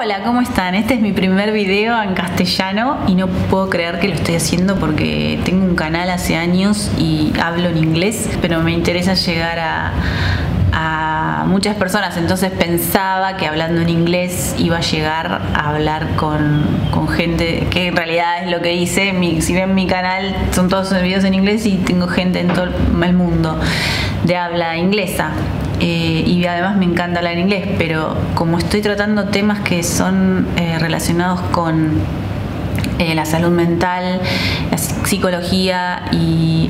Hola, ¿cómo están? Este es mi primer video en castellano y no puedo creer que lo estoy haciendo porque tengo un canal hace años y hablo en inglés, pero me interesa llegar a muchas personas, entonces pensaba que hablando en inglés iba a llegar a hablar con gente, que en realidad es lo que hice. Si ven mi canal son todos videos en inglés y tengo gente en todo el mundo de habla inglesa. Y además me encanta hablar inglés, pero como estoy tratando temas que son relacionados con la salud mental, la psicología y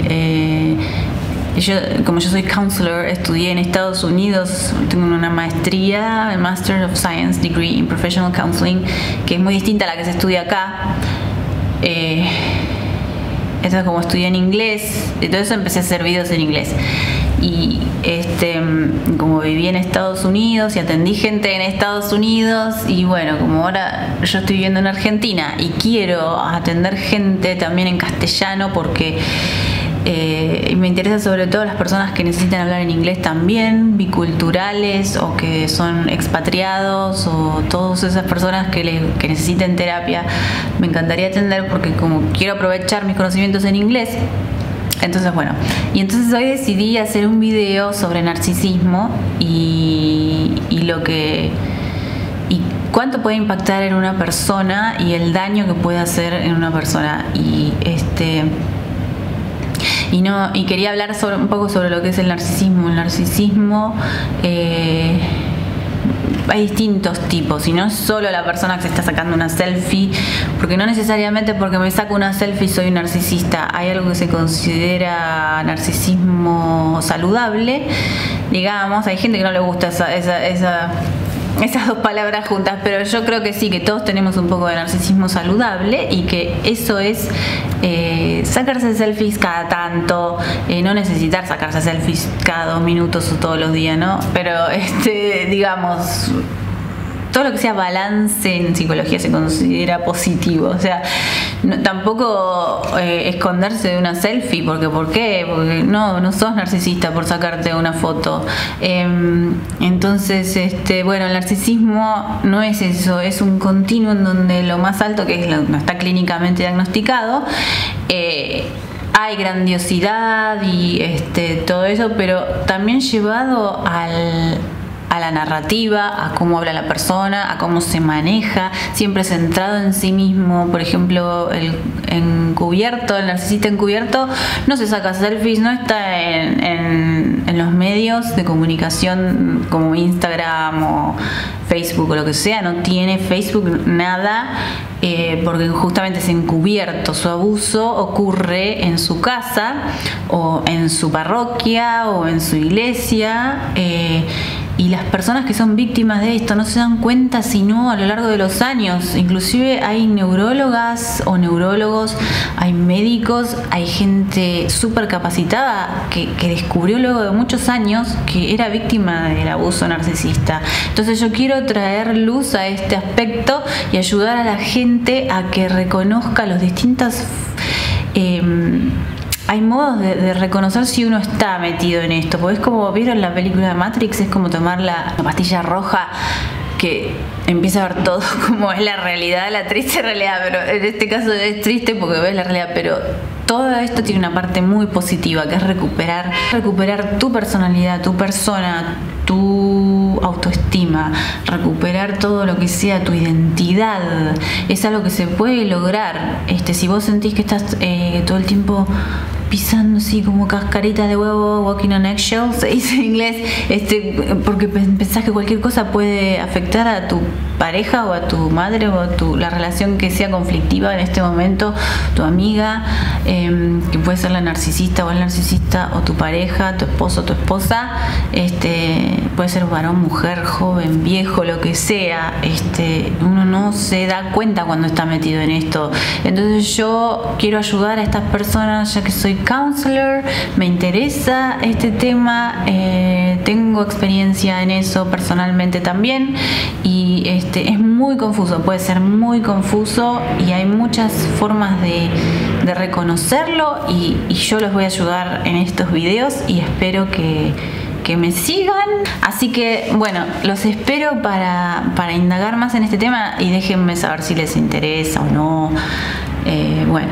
como yo soy counselor, estudié en Estados Unidos, tengo una maestría, el Master of Science degree in Professional Counseling, que es muy distinta a la que se estudia acá. Entonces, como estudié en inglés, entonces empecé a hacer videos en inglés. Y como viví en Estados Unidos y atendí gente en Estados Unidos, y bueno, como ahora yo estoy viviendo en Argentina y quiero atender gente también en castellano porque me interesa sobre todo las personas que necesitan hablar en inglés también, biculturales o que son expatriados o todas esas personas que necesiten terapia. Me encantaría atender porque como quiero aprovechar mis conocimientos en inglés. Entonces, bueno, y entonces hoy decidí hacer un video sobre narcisismo y cuánto puede impactar en una persona y el daño que puede hacer en una persona. Y quería hablar un poco sobre lo que es el narcisismo. El narcisismo, hay distintos tipos, y no es solo la persona que se está sacando una selfie, porque no necesariamente porque me saco una selfie soy narcisista. Hay algo que se considera narcisismo saludable, digamos. Hay gente que no le gusta esas dos palabras juntas, pero yo creo que sí, que todos tenemos un poco de narcisismo saludable, y que eso es sacarse selfies cada tanto, no necesitar sacarse selfies cada 2 minutos o todos los días, ¿no? Pero digamos, todo lo que sea balance en psicología se considera positivo. O sea, no, tampoco esconderse de una selfie, porque ¿por qué? Porque no sos narcisista por sacarte una foto. Entonces, bueno, el narcisismo no es eso, es un continuo en donde lo más alto, que es lo que no está clínicamente diagnosticado, hay grandiosidad y todo eso, pero también llevado a la narrativa, a cómo habla la persona, a cómo se maneja, siempre centrado en sí mismo. Por ejemplo, el narcisista encubierto no se saca selfies, no está en los medios de comunicación como Instagram o Facebook o lo que sea, no tiene Facebook, nada, porque justamente es encubierto. Su abuso ocurre en su casa o en su parroquia o en su iglesia, y las personas que son víctimas de esto no se dan cuenta sino a lo largo de los años. Inclusive hay neurólogas o neurólogos, hay médicos, hay gente súper capacitada que descubrió luego de muchos años que era víctima del abuso narcisista. Entonces yo quiero traer luz a este aspecto y ayudar a la gente a que reconozca los distintos... hay modos de reconocer si uno está metido en esto, porque es como, ¿vieron la película de Matrix? Es como tomar la pastilla roja que empieza a ver todo como es la realidad, la triste realidad, pero en este caso es triste porque ves la realidad, pero todo esto tiene una parte muy positiva, que es recuperar tu personalidad, tu persona, tu autoestima, recuperar todo lo que sea tu identidad. Es algo que se puede lograr. Si vos sentís que estás todo el tiempo pisando así como cascaritas de huevo, walking on eggshells, se dice en inglés, porque pensás que cualquier cosa puede afectar a tu pareja o a tu madre o a la relación que sea conflictiva en este momento, tu amiga, que puede ser la narcisista o el narcisista, o tu pareja, tu esposo, tu esposa, puede ser varón, mujer, joven, viejo, lo que sea. Uno no se da cuenta cuando está metido en esto. Entonces yo quiero ayudar a estas personas, ya que soy counselor, me interesa este tema, tengo experiencia en eso personalmente también, y es muy confuso, puede ser muy confuso, y hay muchas formas de reconocerlo, y yo los voy a ayudar en estos videos y espero que que me sigan. Así que bueno, los espero para indagar más en este tema y déjenme saber si les interesa o no. Bueno,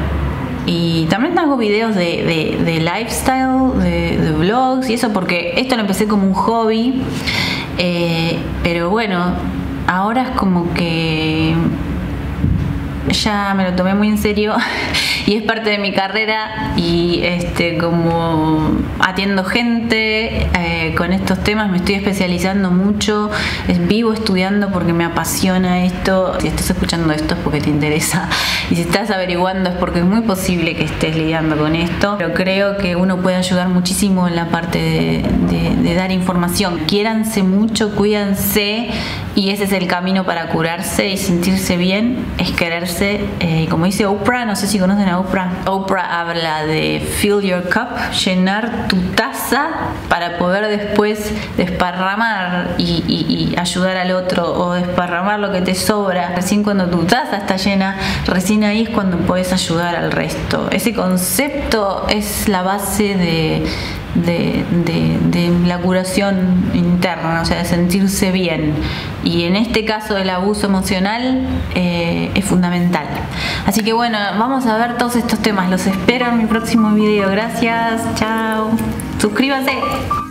y también hago videos de lifestyle, de vlogs y eso, porque esto lo empecé como un hobby, pero bueno, ahora es como que ya me lo tomé muy en serio y es parte de mi carrera, y como atiendo gente con estos temas, me estoy especializando mucho, vivo estudiando porque me apasiona esto. Si estás escuchando esto es porque te interesa, y si estás averiguando es porque es muy posible que estés lidiando con esto, pero creo que uno puede ayudar muchísimo en la parte de dar información. Quiéranse mucho, cuídense, y ese es el camino para curarse y sentirse bien, es quererse. Como dice Oprah, no sé si conocen a Oprah. Oprah habla de fill your cup, llenar tu taza para poder después desparramar y ayudar al otro, o desparramar lo que te sobra. Recién cuando tu taza está llena, recién ahí es cuando puedes ayudar al resto. Ese concepto es la base de la curación interna, o sea, de sentirse bien, y en este caso el abuso emocional es fundamental. Así que bueno, vamos a ver todos estos temas. Los espero en mi próximo video. Gracias, chao, suscríbanse.